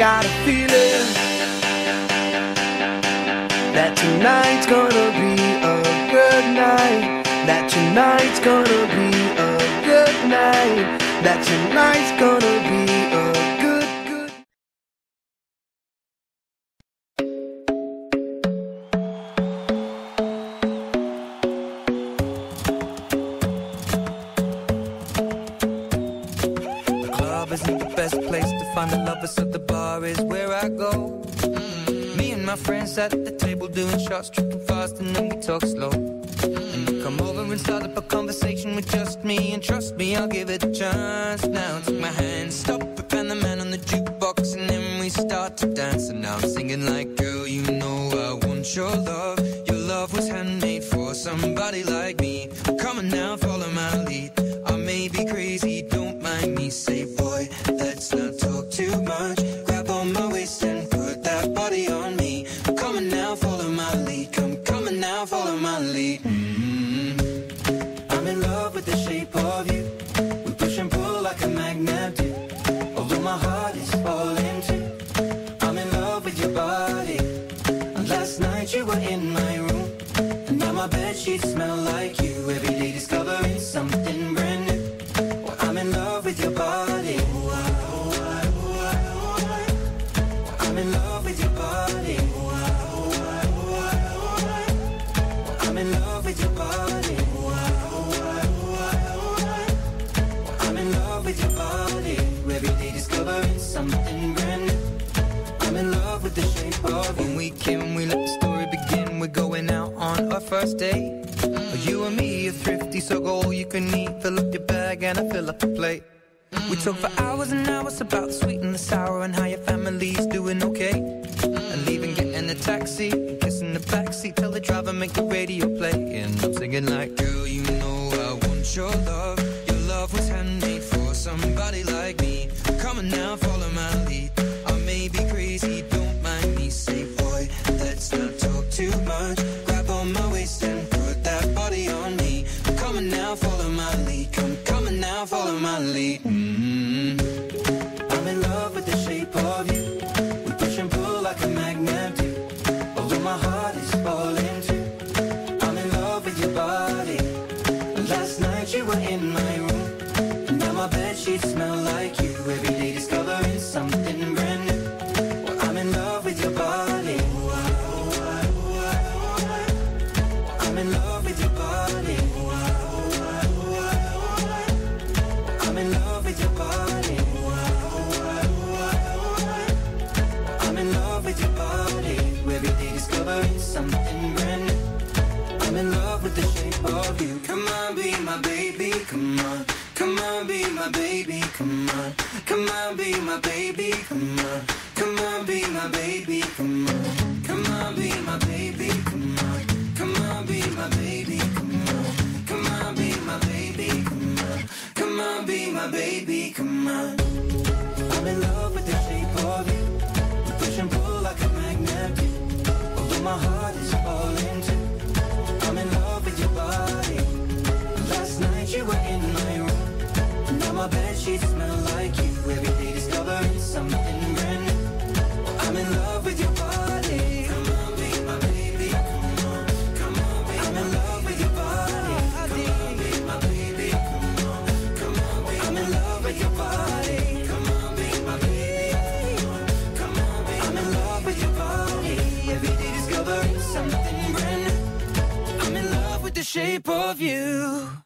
got a feeling that tonight's gonna be a good night, that tonight's gonna be a good night, that tonight's gonna be a isn't the best place to find a lover, so the bar is where I go. Me and my friends at the table doing shots, tripping fast, and then we talk slow. And we come over and start up a conversation with just me, and trust me, I'll give it a chance. Now take my hand, stop it, and the man on the jukebox, and then we start to dance. And now I'm singing like, girl, you know I want your love. Your love was handmade for somebody like me. Come on now, follow my lead. I may be crazy, don't mind me, say boy, let's not talk too much. Grab on my waist and put that body on me. I'm coming now, follow my lead. Come coming now, follow my lead. I'm in love with the shape of you. We push and pull like a magnet do. Although my heart is falling too, I'm in love with your body. And last night you were in my room, and now my bedsheets smell like you. Every day discovering something brand new. Well, I'm in love with your body. I'm in love with your body. I'm in love with your body. I'm in love with your body. Every day discovering something brand new. I'm in love with the shape of you. When we came, we let the story begin. We're going out on our first date. You and me are thrifty, so go all you can eat. Fill up your bag and I fill up the plate. We talk for hours and hours about the sweet and the sour, and how your family's doing okay. And leaving, getting a taxi, kissing the backseat, tell the driver make the radio play. And I'm singing like, girl, you know I want your love. Your love was handmade for somebody like me. Come on now, follow my lead. I may be crazy, don't mind me, say boy, let's not talk too much. Grab on my waist and on me. I'm coming now, follow my lead. Come coming now, follow my lead. I'm in love with the shape of you. We push and pull like a magnet do. Although my heart is falling too, I'm in love with your body. Last night you were in my room, and now my bedsheets smell like you. Every day discovering something brand new. Well, I'm in love with your body. I'm in love. Something brand new. I'm in love with the shape of you. Come on, be my baby, come on. Come on, be my baby, come on. Come on, be my baby, come on. Come on, be my baby, come on. Come on, be my baby, come on. Come on, be my baby, come on. Come on, be my baby, come on. Come on, be my baby, come on. I'm in love with the shape of you. We push and pull like a magnet do. My heart is falling too. I'm in love with your body. Last night you were in my room. Now my bedsheets smell like you. Every day discovering something brand new. I'm in love with your body. Come on, be my baby. Come on, come on, be I'm in love with your body. Come on, be my baby. Come on, come on, be I'm in love with your body. Come on, be my baby. Come on, be I'm in love with your body. Every day something brand new. I'm in love with the shape of you.